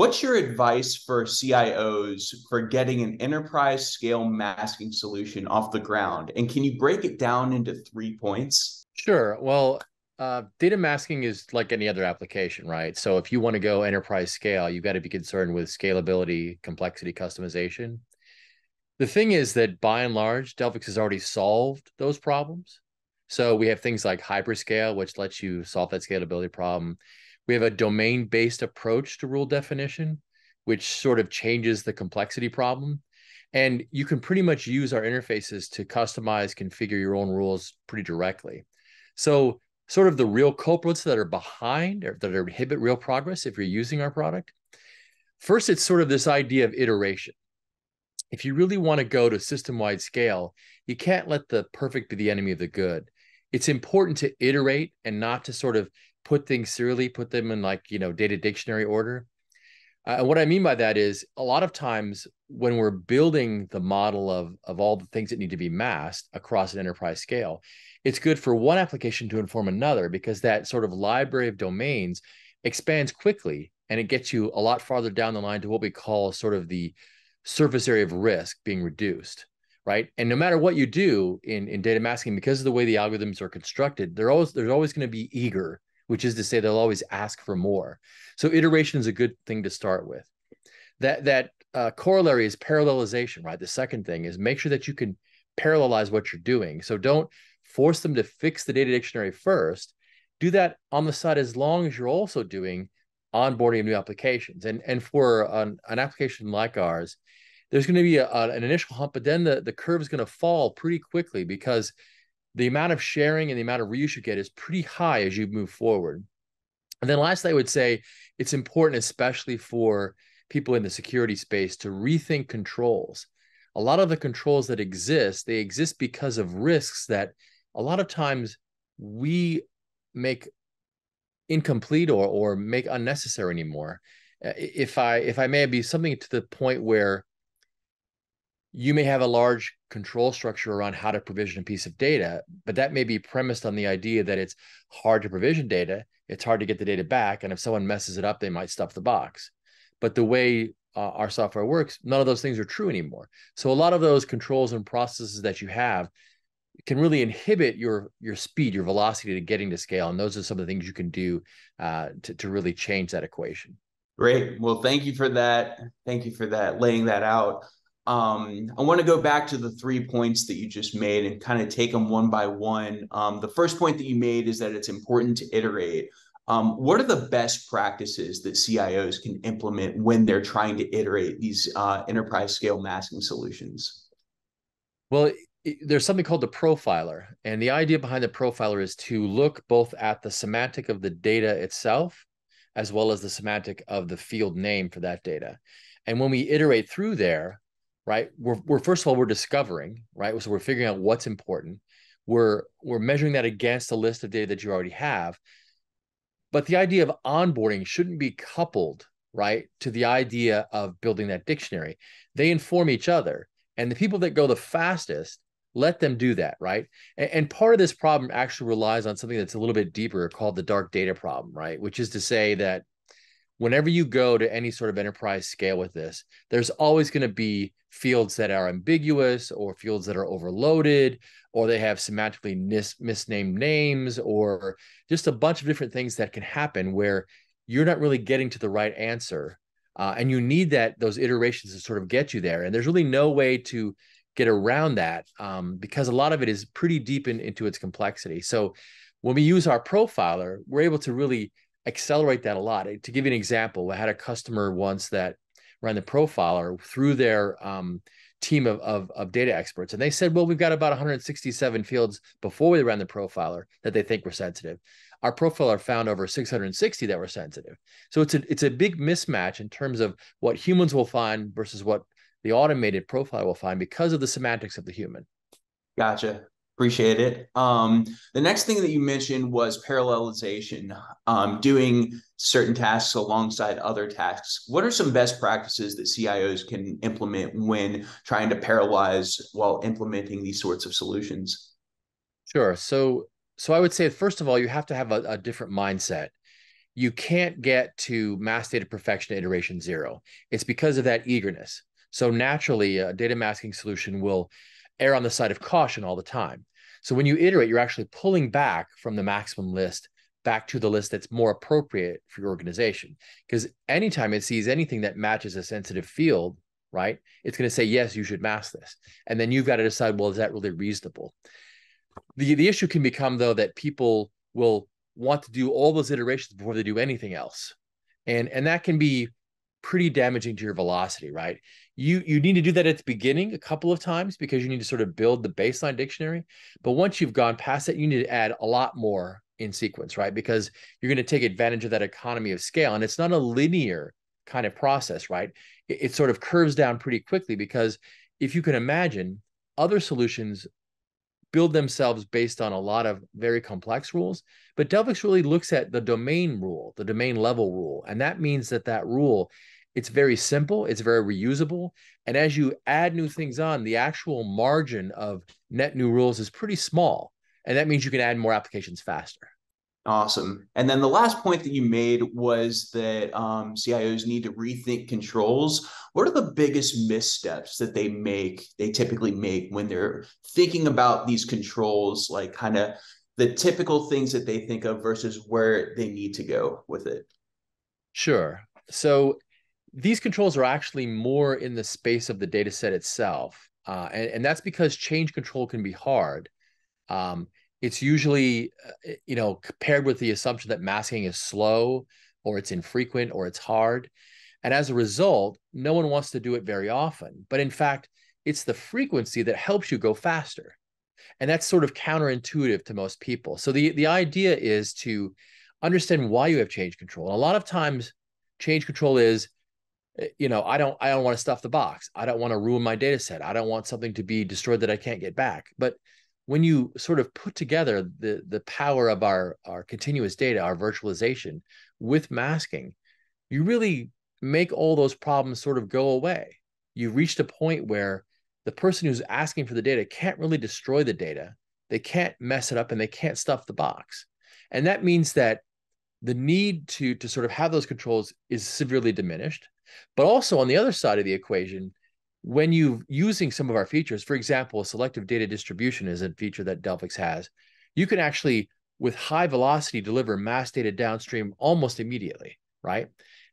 What's your advice for CIOs for getting an enterprise scale masking solution off the ground? And can you break it down into 3 points? Sure. Well, data masking is like any other application, right? So if you want to go enterprise scale, you've got to be concerned with scalability, complexity, customization. The thing is that by and large, Delphix has already solved those problems. So we have things like hyperscale, which lets you solve that scalability problem. We have a domain-based approach to rule definition, which sort of changes the complexity problem. And you can pretty much use our interfaces to customize, configure your own rules pretty directly. So sort of the real culprits that are behind or that inhibit real progress if you're using our product. First, it's sort of this idea of iteration. If you really want to go to system-wide scale, you can't let the perfect be the enemy of the good. It's important to iterate and not to sort of put things serially, put them in like, data dictionary order. And what I mean by that is a lot of times when we're building the model of all the things that need to be masked across an enterprise scale, it's good for one application to inform another because that sort of library of domains expands quickly and it gets you a lot farther down the line to what we call sort of the surface area of risk being reduced, right? And no matter what you do in data masking, because of the way the algorithms are constructed, there's always going to be eager, which is to say they'll always ask for more. So iteration is a good thing to start with. That corollary is parallelization, right? The second thing is make sure that you can parallelize what you're doing. So don't force them to fix the data dictionary first. Do that on the side as long as you're also doing onboarding of new applications. And for an application like ours, there's going to be an initial hump, but then the curve is going to fall pretty quickly because the amount of sharing and the amount of reuse you get is pretty high as you move forward. And then lastly, I would say it's important, especially for people in the security space, to rethink controls. A lot of the controls that exist, they exist because of risks that a lot of times we make incomplete or make unnecessary anymore. If I may be something to the point where you may have a large control structure around how to provision a piece of data, but that may be premised on the idea that it's hard to provision data, it's hard to get the data back, and if someone messes it up, they might stuff the box. But the way our software works, none of those things are true anymore. So a lot of those controls and processes that you have can really inhibit your speed, your velocity to getting to scale, and those are some of the things you can do to really change that equation. Great. Well, thank you for that. Thank you for that, laying that out. I want to go back to the 3 points that you just made and kind of take them one by one. The first point that you made is that it's important to iterate. What are the best practices that CIOs can implement when they're trying to iterate these enterprise scale masking solutions? Well, there's something called the profiler. And the idea behind the profiler is to look both at the semantic of the data itself, as well as the semantic of the field name for that data. And when we iterate through there, right, we're first of all, we're discovering, right? So we're figuring out what's important. We're measuring that against a list of data that you already have. But the idea of onboarding shouldn't be coupled, right, to the idea of building that dictionary. They inform each other. And the people that go the fastest, let them do that, right? And part of this problem actually relies on something that's a little bit deeper called the dark data problem, right? Which is to say that whenever you go to any sort of enterprise scale with this, there's always going to be fields that are ambiguous or fields that are overloaded, or they have semantically misnamed names, or just a bunch of different things that can happen where you're not really getting to the right answer. And you need those iterations to sort of get you there. And there's really no way to get around that because a lot of it is pretty deep into its complexity. So when we use our profiler, we're able to really accelerate that a lot. To give you an example, I had a customer once that ran the profiler through their team of data experts. And they said, well, we've got about 167 fields before we ran the profiler that they think were sensitive. Our profiler found over 660 that were sensitive. So it's a big mismatch in terms of what humans will find versus what the automated profiler will find because of the semantics of the human. Gotcha. Appreciate it. The next thing that you mentioned was parallelization, doing certain tasks alongside other tasks. What are some best practices that CIOs can implement when trying to parallelize while implementing these sorts of solutions? Sure. So I would say, first of all, you have to have a different mindset. you can't get to mass data perfection iteration 0. It's because of that eagerness. So naturally, a data masking solution will err on the side of caution all the time. So when you iterate, you're actually pulling back from the maximum list back to the list that's more appropriate for your organization. Because anytime it sees anything that matches a sensitive field, right, it's going to say, yes, you should mask this. And then you've got to decide, well, is that really reasonable? The issue can become, though, that people will want to do all those iterations before they do anything else. And that can be pretty damaging to your velocity, right? You need to do that at the beginning a couple of times because you need to sort of build the baseline dictionary. But once you've gone past that, you need to add a lot more in sequence, right? Because you're going to take advantage of that economy of scale. And it's not a linear kind of process, right? It sort of curves down pretty quickly because if you can imagine, other solutions build themselves based on a lot of very complex rules. But Delphix really looks at the domain rule, the domain level rule. And that means that that rule, it's very simple, it's very reusable. And as you add new things on, the actual margin of net new rules is pretty small. And that means you can add more applications faster. Awesome. And then the last point that you made was that CIOs need to rethink controls. What are the biggest missteps that they typically make when they're thinking about these controls, like kind of the typical things that they think of versus where they need to go with it? Sure. So these controls are actually more in the space of the data set itself. And that's because change control can be hard. It's usually, paired with the assumption that masking is slow or it's infrequent or it's hard. And as a result, no one wants to do it very often. But in fact, it's the frequency that helps you go faster. And that's sort of counterintuitive to most people. So the idea is to understand why you have change control. And a lot of times change control is, I don't want to stuff the box. I don't want to ruin my data set. I don't want something to be destroyed that I can't get back. But when you sort of put together the power of our continuous data, our virtualization with masking, you really make all those problems sort of go away. You've reached a point where the person who's asking for the data can't really destroy the data. They can't mess it up and they can't stuff the box. And that means that the need to sort of have those controls is severely diminished. But also on the other side of the equation, when you're using some of our features, for example, selective data distribution is a feature that Delphix has, you can actually, with high velocity, deliver mass data downstream almost immediately, right?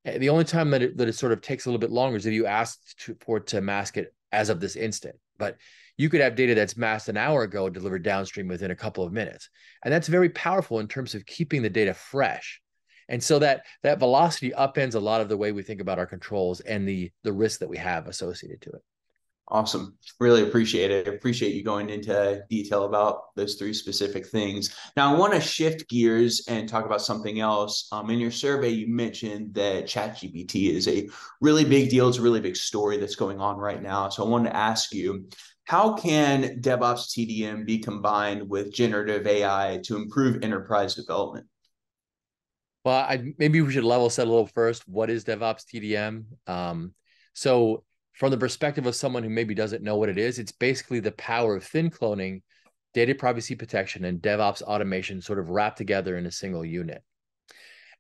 And the only time that it sort of takes a little bit longer is if you ask for it to mask it as of this instant. But you could have data that's masked an hour ago delivered downstream within a couple of minutes. And that's very powerful in terms of keeping the data fresh. And so that velocity upends a lot of the way we think about our controls and the risk that we have associated to it. Awesome. Really appreciate it. I appreciate you going into detail about those three specific things. Now, I want to shift gears and talk about something else. In your survey, you mentioned that ChatGPT is a really big deal. It's a really big story that's going on right now. So I wanted to ask you, how can DevOps TDM be combined with generative AI to improve enterprise development? Well, maybe we should level set a little first. What is DevOps TDM? So from the perspective of someone who maybe doesn't know what it is, it's basically the power of thin cloning, data privacy protection, and DevOps automation sort of wrapped together in a single unit.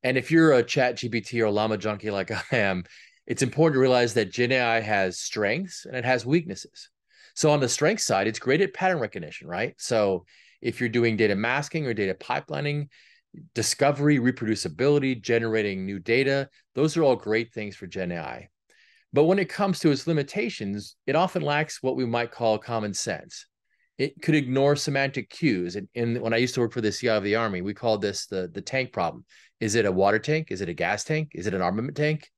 And if you're a ChatGPT or llama junkie like I am, it's important to realize that Gen AI has strengths and it has weaknesses. So on the strength side, it's great at pattern recognition, right? So if you're doing data masking or data pipelining, discovery, reproducibility, generating new data, those are all great things for Gen AI. But when it comes to its limitations, it often lacks what we might call common sense. It could ignore semantic cues. And when I used to work for the CI of the Army, we called this the tank problem. Is it a water tank? Is it a gas tank? Is it an armament tank?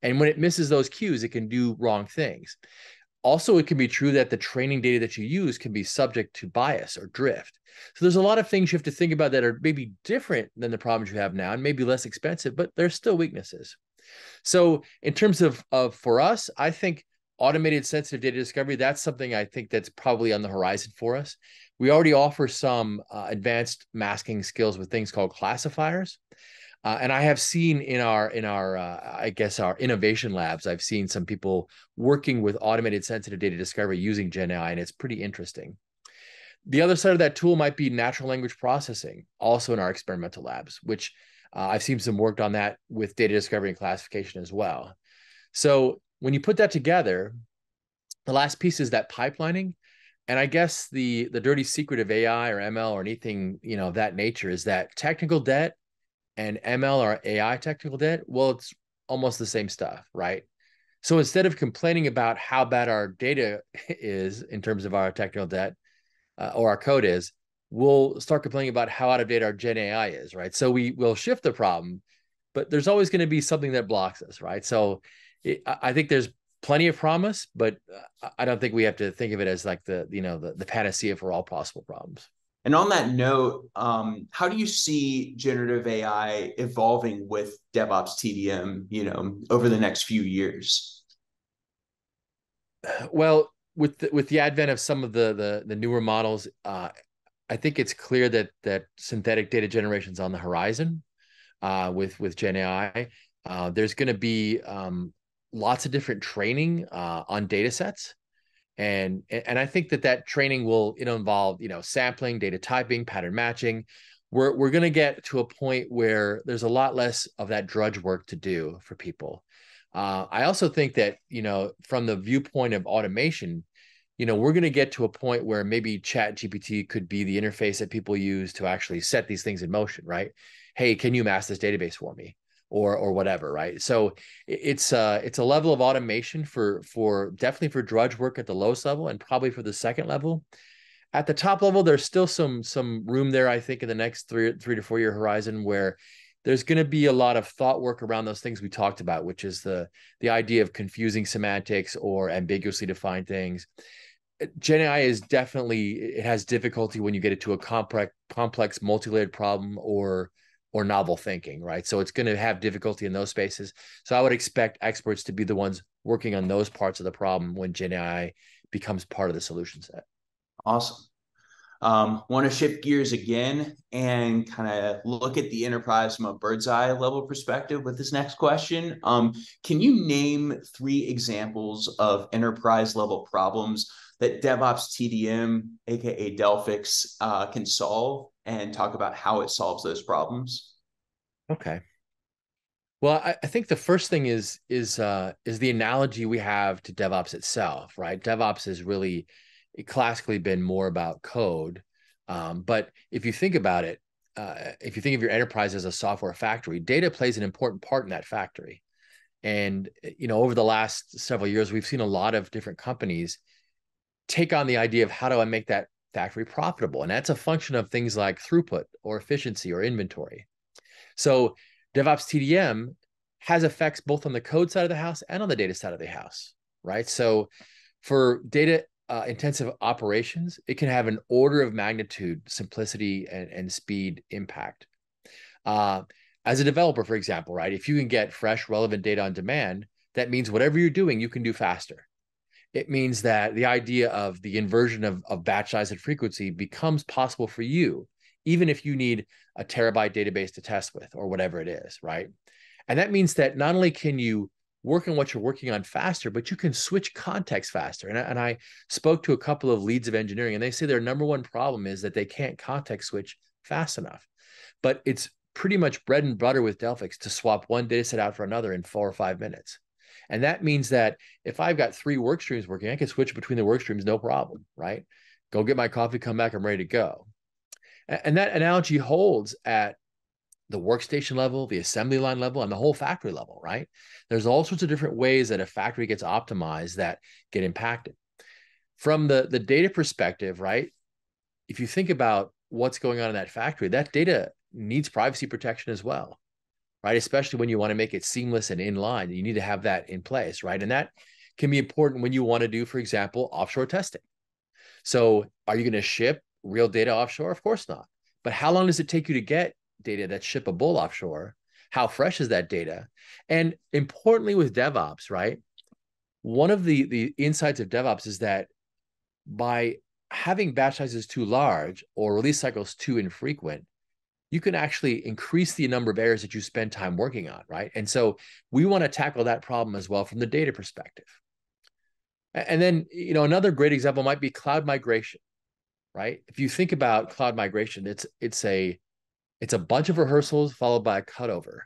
And when it misses those cues, it can do wrong things. Also, it can be true that the training data that you use can be subject to bias or drift. So there's a lot of things you have to think about that are maybe different than the problems you have now and maybe less expensive, but they're still weaknesses. So in terms of for us, I think automated sensitive data discovery, that's something I think that's probably on the horizon for us. We already offer some advanced masking skills with things called classifiers. And I have seen in our innovation labs, I've seen some people working with automated sensitive data discovery using Gen AI, and it's pretty interesting. The other side of that tool might be natural language processing, also in our experimental labs, which I've seen some work on that with data discovery and classification as well. So when you put that together, the last piece is that pipelining. And I guess the dirty secret of AI or ML or anything, you know, of that nature is that technical debt and ML or AI technical debt, well, it's almost the same stuff, right? So instead of complaining about how bad our data is in terms of our technical debt or our code is, we'll start complaining about how out of date our Gen AI is, right? So we will shift the problem, but there's always going to be something that blocks us, right? So I think there's plenty of promise, but I don't think we have to think of it as like the panacea for all possible problems. And on that note, how do you see generative AI evolving with DevOps TDM, you know, over the next few years? Well, with the advent of some of the newer models, I think it's clear that synthetic data generation is on the horizon with Gen AI. There's going to be lots of different training on data sets. And I think that training will involve, you know, sampling, data typing, pattern matching. We're going to get to a point where there's a lot less of that drudge work to do for people. I also think that, you know, from the viewpoint of automation, you know, we're going to get to a point where maybe ChatGPT could be the interface that people use to actually set these things in motion, right? Hey, can you mask this database for me? Or whatever, right? So it's a level of automation for definitely for drudge work at the lowest level and probably for the second level. At the top level, there's still some room there, I think, in the next three to four year horizon where there's going to be a lot of thought work around those things we talked about, which is the idea of confusing semantics or ambiguously defined things. Gen AI is definitely, it has difficulty when you get it to a complex multi-layered problem or novel thinking, right? So it's going to have difficulty in those spaces. So I would expect experts to be the ones working on those parts of the problem when Gen AI becomes part of the solution set. Awesome. Want to shift gears again and kind of look at the enterprise from a bird's eye level perspective with this next question. Can you name 3 examples of enterprise level problems that DevOps TDM, aka Delphix, can solve, and talk about how it solves those problems? Okay. Well, I think the first thing is the analogy we have to DevOps itself, right? DevOps has really classically been more about code, but if you think about it, if you think of your enterprise as a software factory, data plays an important part in that factory. And you know, over the last several years, we've seen a lot of different companies take on the idea of how do I make that factory profitable? And that's a function of things like throughput or efficiency or inventory. So DevOps TDM has effects both on the code side of the house and on the data side of the house, right? So for data intensive operations, it can have an order of magnitude, simplicity, and speed impact. As a developer, for example, right? If you can get fresh, relevant data on demand, that means whatever you're doing, you can do faster. It means that the idea of the inversion of batch size and frequency becomes possible for you, even if you need a terabyte database to test with or whatever it is, right? And that means that not only can you work on what you're working on faster, but you can switch context faster. And I spoke to a couple of leads of engineering, and they say their number 1 problem is that they can't context switch fast enough. But it's pretty much bread and butter with Delphix to swap one data set out for another in 4 or 5 minutes. And that means that if I've got 3 work streams working, I can switch between the work streams, no problem, right? Go get my coffee, come back, I'm ready to go. And that analogy holds at the workstation level, the assembly line level, and the whole factory level, right? There's all sorts of different ways that a factory gets optimized that get impacted. From the data perspective, right? If you think about what's going on in that factory, that data needs privacy protection as well, right? Especially when you want to make it seamless and in line, you need to have that in place, right? And that can be important when you want to do, for example, offshore testing. So are you going to ship real data offshore? Of course not. But how long does it take you to get data that's shippable offshore? How fresh is that data? And importantly with DevOps, right? One of the insights of DevOps is that by having batch sizes too large or release cycles too infrequent, you can actually increase the number of errors that you spend time working on, right? And so we want to tackle that problem as well from the data perspective. And then, you know, another great example might be cloud migration, right? If you think about cloud migration, it's a It's a bunch of rehearsals followed by a cutover.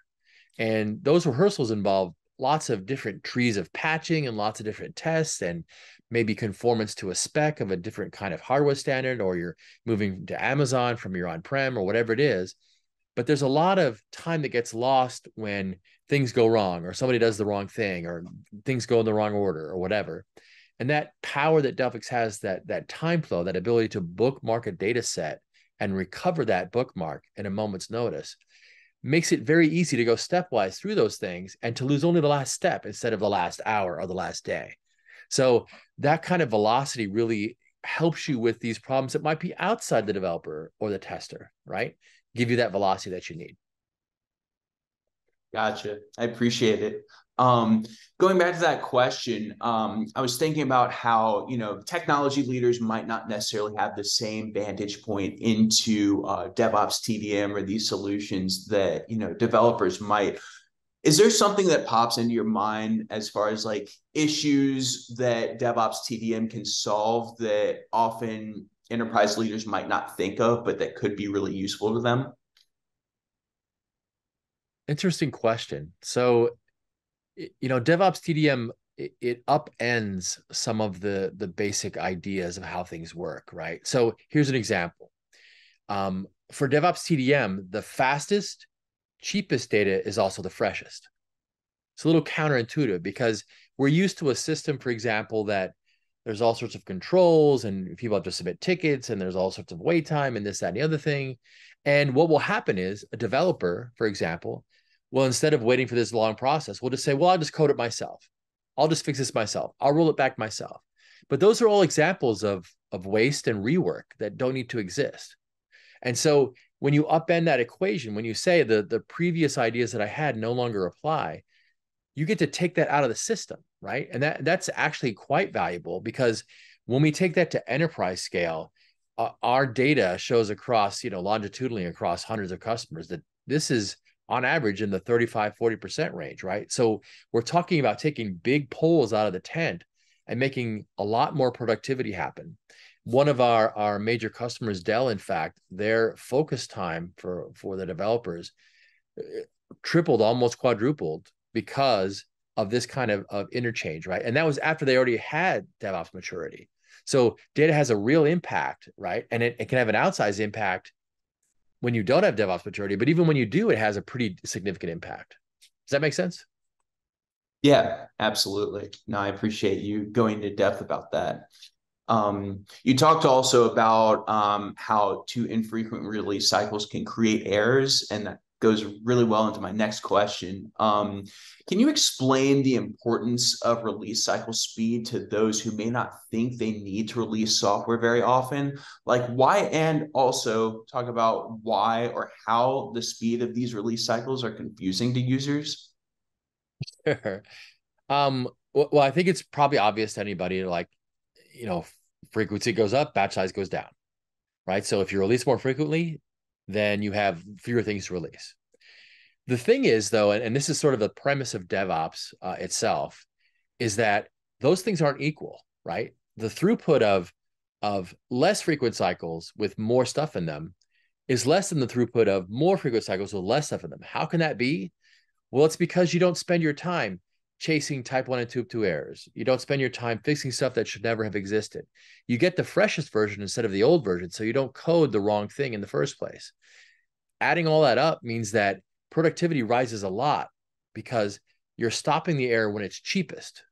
And those rehearsals involve lots of different trees of patching and lots of different tests and maybe conformance to a spec of a different kind of hardware standard, or you're moving to Amazon from your on-prem or whatever it is. But there's a lot of time that gets lost when things go wrong or somebody does the wrong thing or things go in the wrong order or whatever. And that power that Delphix has, that time flow, that ability to bookmark a data set and recover that bookmark in a moment's notice, makes it very easy to go stepwise through those things and to lose only the last step instead of the last hour or the last day. So that kind of velocity really helps you with these problems that might be outside the developer or the tester, right? Give you that velocity that you need. Gotcha. I appreciate it. Going back to that question, I was thinking about how, technology leaders might not necessarily have the same vantage point into DevOps TDM or these solutions that, developers might. Is there something that pops into your mind as far as like issues that DevOps TDM can solve that often enterprise leaders might not think of, but that could be really useful to them? Interesting question. So, DevOps TDM, it upends some of the basic ideas of how things work, right? So here's an example. For DevOps TDM, the fastest, cheapest data is also the freshest. It's a little counterintuitive because we're used to a system, for example, that there's all sorts of controls and people have to submit tickets and there's all sorts of wait time and this, that, and the other thing. And what will happen is a developer, for example, well, instead of waiting for this long process, we'll just say, well, I'll just code it myself. I'll just fix this myself. I'll roll it back myself. But those are all examples of waste and rework that don't need to exist. And so when you upend that equation, when you say the previous ideas that I had no longer apply, you get to take that out of the system, right? And that's actually quite valuable because when we take that to enterprise scale, our data shows across, longitudinally across hundreds of customers that this is, on average, in the 35–40% range, right? So we're talking about taking big poles out of the tent and making a lot more productivity happen. One of our major customers, Dell, in fact, their focus time for the developers tripled, almost quadrupled, because of this kind of interchange, right? And that was after they already had DevOps maturity. So data has a real impact, right? And it can have an outsized impact when you don't have DevOps maturity, but even when you do, it has a pretty significant impact. Does that make sense? Yeah, absolutely. No, I appreciate you going to depth about that. You talked also about how too infrequent release cycles can create errors, and that goes really well into my next question. Can you explain the importance of release cycle speed to those who may not think they need to release software very often? Like why, and also talk about why or how the speed of these release cycles are confusing to users? Sure. Well, I think it's probably obvious to anybody, frequency goes up, batch size goes down, right? So if you release more frequently, then you have fewer things to release. The thing is, though, and this is sort of the premise of DevOps itself, is that those things aren't equal, right? The throughput of less frequent cycles with more stuff in them is less than the throughput of more frequent cycles with less stuff in them. How can that be? Well, it's because you don't spend your time chasing type 1 and type 2 errors. You don't spend your time fixing stuff that should never have existed. You get the freshest version instead of the old version, so you don't code the wrong thing in the first place. Adding all that up means that productivity rises a lot because you're stopping the error when it's cheapest.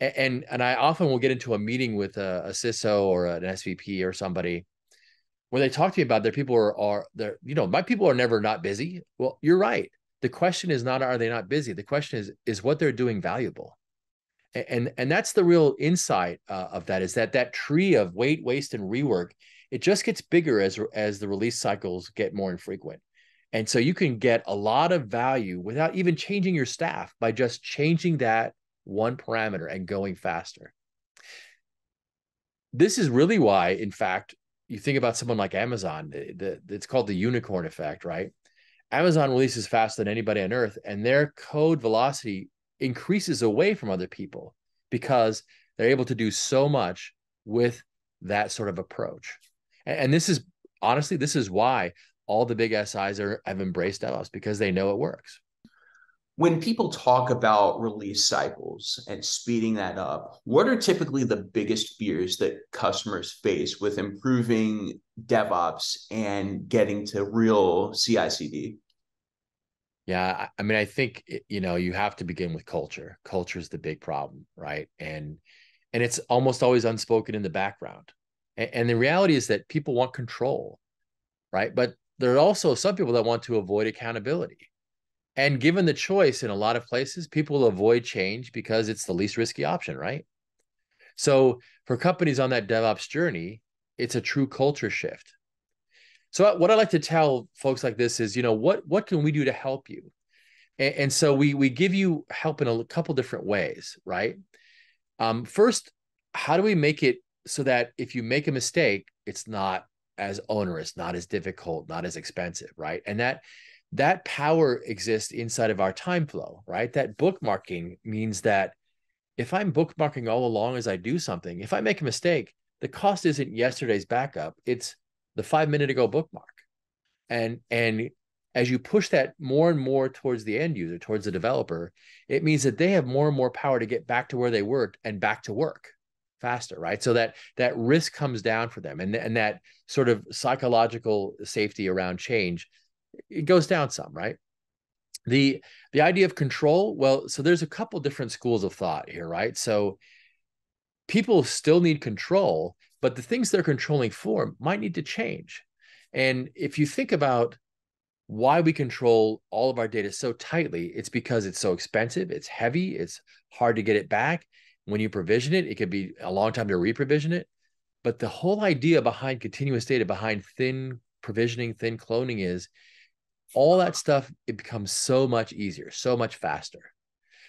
And I often will get into a meeting with a CISO or an SVP or somebody where they talk to me about their people my people are never not busy. Well, you're right. The question is not, are they not busy? The question is what they're doing valuable? And that's the real insight of that, is that tree of wait, waste, and rework, it just gets bigger as the release cycles get more infrequent. And so you can get a lot of value without even changing your staff by just changing that one parameter and going faster. This is really why, in fact, you think about someone like Amazon, it's called the unicorn effect, right? Amazon releases faster than anybody on earth, and their code velocity increases away from other people because they're able to do so much with that sort of approach. And this is why all the big SIs have embraced DevOps because they know it works. When people talk about release cycles and speeding that up, what are typically the biggest fears that customers face with improving DevOps and getting to real CI/CD? Yeah, I mean, I think, you know, you have to begin with culture. Culture is the big problem, right? And it's almost always unspoken in the background. And the reality is that people want control, right? But there are also some people that want to avoid accountability. And given the choice in a lot of places, people will avoid change because it's the least risky option, right? So for companies on that DevOps journey, it's a true culture shift. So what I like to tell folks like this is, you know, what can we do to help you? And so we give you help in a couple different ways, right? First, how do we make it so that if you make a mistake, it's not as onerous, not as difficult, not as expensive, right? And that power exists inside of our time flow, right? That bookmarking means that if I'm bookmarking all along as I do something, if I make a mistake, the cost isn't yesterday's backup, it's the 5-minute ago bookmark. And as you push that more and more towards the end user, towards the developer, it means that they have more and more power to get back to where they worked and back to work faster, right? So that risk comes down for them, and that sort of psychological safety around change, it goes down some, right? The idea of control, well, so there's a couple different schools of thought here, right? So people still need control, but the things they're controlling for might need to change. And if you think about why we control all of our data so tightly, it's because it's so expensive, it's heavy, it's hard to get it back. When you provision it, it could be a long time to re-provision it. But the whole idea behind continuous data, behind thin provisioning, thin cloning is all that stuff, it becomes so much easier, so much faster.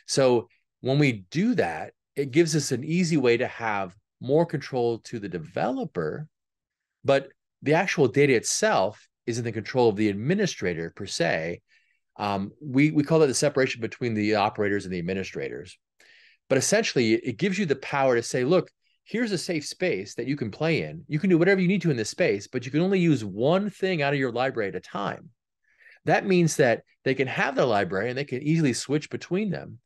So when we do that, it gives us an easy way to have more control to the developer, but the actual data itself is in the control of the administrator per se. We call that the separation between the operators and the administrators. But essentially, it gives you the power to say, look, here's a safe space that you can play in. You can do whatever you need to in this space, but you can only use one thing out of your library at a time. That means that they can have their library and they can easily switch between them,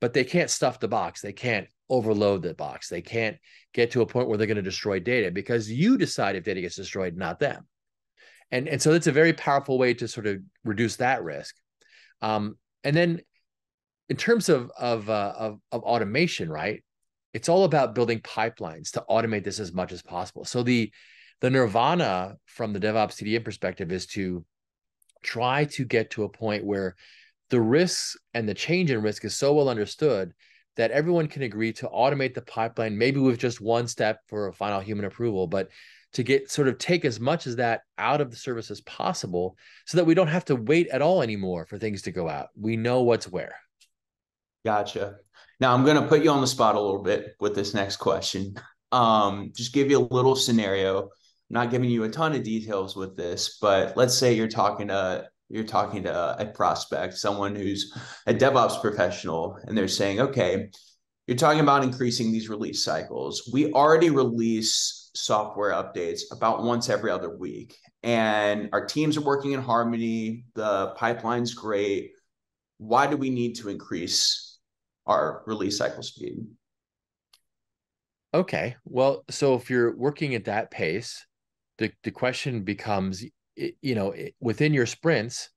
but they can't stuff the box. They can't overload the box. They can't get to a point where they're going to destroy data because you decide if data gets destroyed, not them. And so that's a very powerful way to sort of reduce that risk. And then in terms of automation, right, it's all about building pipelines to automate this as much as possible. So the nirvana from the DevOps TDM perspective is to try to get to a point where the risks and the change in risk is so well understood that everyone can agree to automate the pipeline, maybe with just one step for a final human approval, but to get sort of take as much as that out of the service as possible so that we don't have to wait at all anymore for things to go out. We know what's where. Gotcha. Now I'm going to put you on the spot a little bit with this next question. Just give you a little scenario. I'm not giving you a ton of details with this, but let's say you're talking to a prospect, someone who's a DevOps professional, and they're saying, okay, you're talking about increasing these release cycles. We already release software updates about once every other week, and our teams are working in harmony. The pipeline's great. Why do we need to increase our release cycle speed? Okay, well, so if you're working at that pace, the question becomes, you know, within your sprints,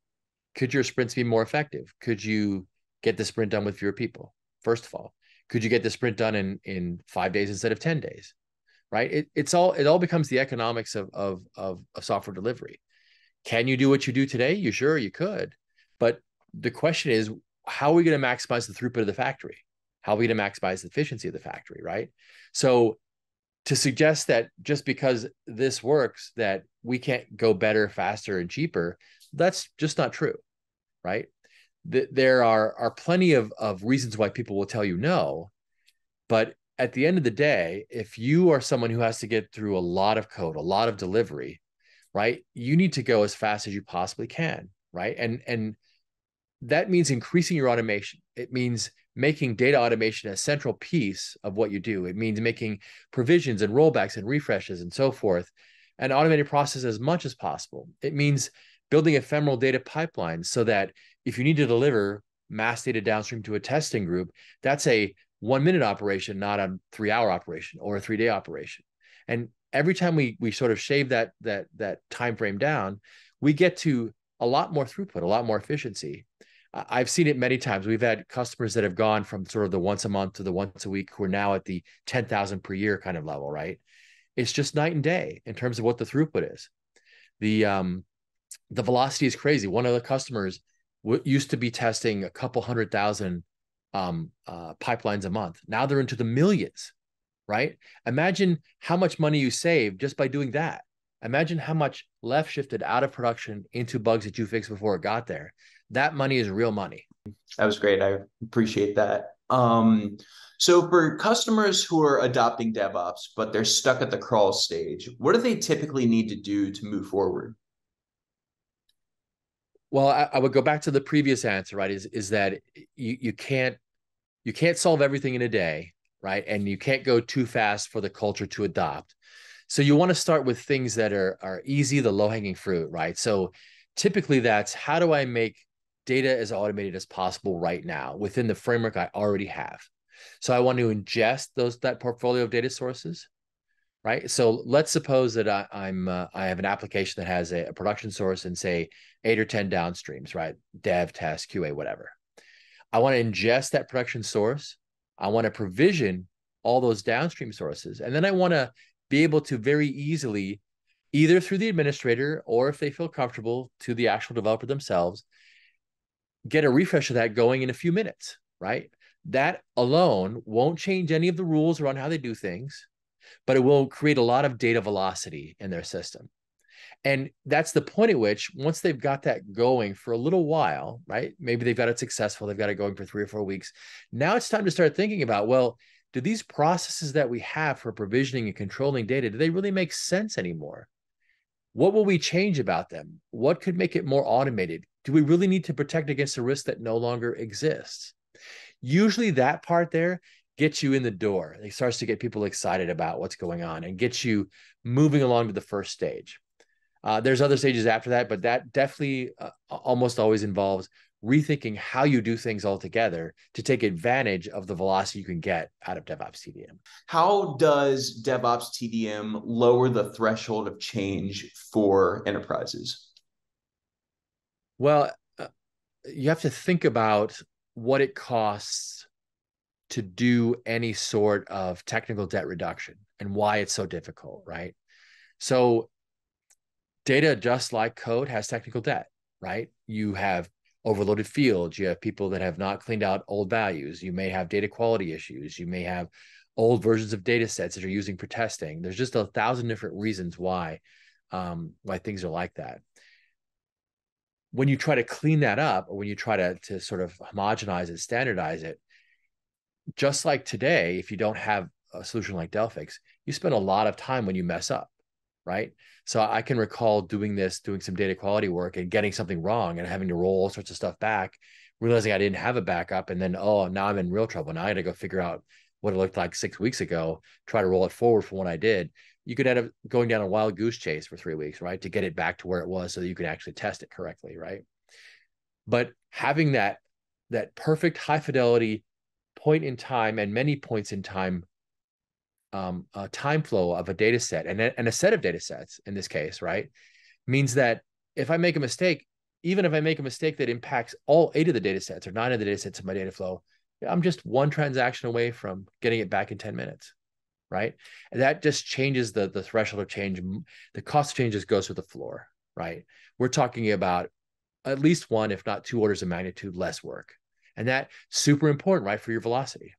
could your sprints be more effective? Could you get the sprint done with fewer people? First of all, could you get the sprint done in 5 days instead of 10 days? Right? It all becomes the economics of software delivery. Can you do what you do today? You sure you could, but the question is, how are we going to maximize the throughput of the factory? How are we going to maximize the efficiency of the factory? Right? So to suggest that just because this works, that we can't go better, faster, and cheaper, that's just not true, right? There are plenty of reasons why people will tell you no, but at the end of the day, if you are someone who has to get through a lot of code, a lot of delivery, right, you need to go as fast as you possibly can, right? And that means increasing your automation. It means making data automation a central piece of what you do. It means making provisions and rollbacks and refreshes and so forth an automated process as much as possible. It means building ephemeral data pipelines so that if you need to deliver mass data downstream to a testing group, that's a 1-minute operation, not a 3-hour operation or a 3-day operation. And every time we sort of shave that time frame down, we get to a lot more throughput, a lot more efficiency. I've seen it many times. We've had customers that have gone from sort of the once a month to the once a week, who are now at the 10,000 per year kind of level, right? It's just night and day in terms of what the throughput is. The velocity is crazy. One of the customers used to be testing a couple 100,000 pipelines a month. Now they're into the millions, right? Imagine how much money you save just by doing that. Imagine how much left shifted out of production into bugs that you fixed before it got there. That money is real money. That was great. I appreciate that. So for customers who are adopting DevOps, but they're stuck at the crawl stage, what do they typically need to do to move forward? Well, I would go back to the previous answer, right? Is that you can't solve everything in a day, right? And you can't go too fast for the culture to adopt. So you want to start with things that are easy, the low-hanging fruit, right? So typically that's, how do I make data as automated as possible right now within the framework I already have? So I want to ingest that portfolio of data sources, right? So let's suppose that I have an application that has a production source and say 8 or 10 downstreams, right? Dev, test, QA, whatever. I want to ingest that production source. I want to provision all those downstream sources. And then I want to be able to very easily, either through the administrator or if they feel comfortable to the actual developer themselves, get a refresh of that going in a few minutes, right? That alone won't change any of the rules around how they do things, but it will create a lot of data velocity in their system. And that's the point at which, once they've got that going for a little while, right? Maybe they've got it successful, they've got it going for 3 or 4 weeks. Now it's time to start thinking about, well, do these processes that we have for provisioning and controlling data, do they really make sense anymore? What will we change about them? What could make it more automated? Do we really need to protect against a risk that no longer exists? Usually that part there gets you in the door. It starts to get people excited about what's going on and gets you moving along to the first stage. There's other stages after that, but that definitely almost always involves rethinking how you do things altogether to take advantage of the velocity you can get out of DevOps TDM. How does DevOps TDM lower the threshold of change for enterprises? Well, you have to think about what it costs to do any sort of technical debt reduction and why it's so difficult, right? So data, just like code, has technical debt, right? You have overloaded fields. You have people that have not cleaned out old values. You may have data quality issues. You may have old versions of data sets that you're using for testing. There's just 1,000 different reasons why things are like that. When you try to clean that up, or when you try to sort of homogenize it, standardize it, just like today, if you don't have a solution like Delphix, you spend a lot of time when you mess up, right? So I can recall doing some data quality work and getting something wrong and having to roll all sorts of stuff back, realizing I didn't have a backup. And then, oh, now I'm in real trouble. Now I got to go figure out what it looked like 6 weeks ago, try to roll it forward from what I did. You could end up going down a wild goose chase for 3 weeks, right? To get it back to where it was so that you can actually test it correctly, right? But having that perfect high fidelity point in time and many points in time, time flow of a data set and a set of data sets in this case, right? Means that if I make a mistake, even if I make a mistake that impacts all 8 of the data sets or 9 of the data sets in my data flow, I'm just 1 transaction away from getting it back in 10 minutes. Right? And that just changes the threshold of change. The cost of changes goes through the floor, right? We're talking about at least 1, if not 2 orders of magnitude less work. And that's super important, right? For your velocity.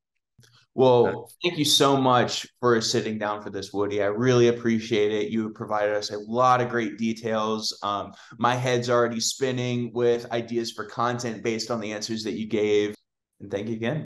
Well, thank you so much for sitting down for this, Woody. I really appreciate it. You provided us a lot of great details. My head's already spinning with ideas for content based on the answers that you gave. And thank you again.